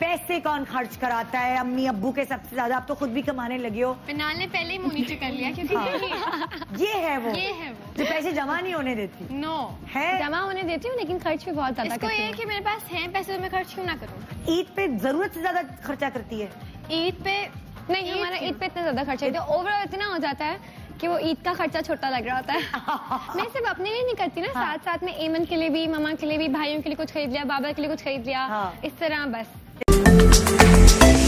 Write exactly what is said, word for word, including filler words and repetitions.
पैसे कौन खर्च कराता है, अम्मी अब्बू के सबसे ज्यादा, आप तो खुद भी कमाने लगे हो। मिनाल ने पहले ही मुंह नीचे कर लिया क्योंकि हाँ। ये है वो ये है वो जो पैसे जमा नहीं होने देती। No no. है जमा होने देती हूँ लेकिन खर्च भी बहुत ज्यादा करती हूँ। इसको ये कि मेरे पास है पैसे तो मैं खर्च क्यों ना करूँ। ईद पे जरूरत से ज्यादा खर्चा करती है। ईद पे नहीं, हमारा ईद पे इतना ज्यादा खर्चा होता है, ओवरऑल इतना हो जाता है कि वो ईद का खर्चा छोटा लग रहा होता है। मैं सिर्फ अपने लिए नहीं करती ना, हाँ। साथ साथ में ऐमन के लिए भी, मामा के लिए भी, भाइयों के लिए कुछ खरीद लिया, बाबा के लिए कुछ खरीद लिया, हाँ। इस तरह बस।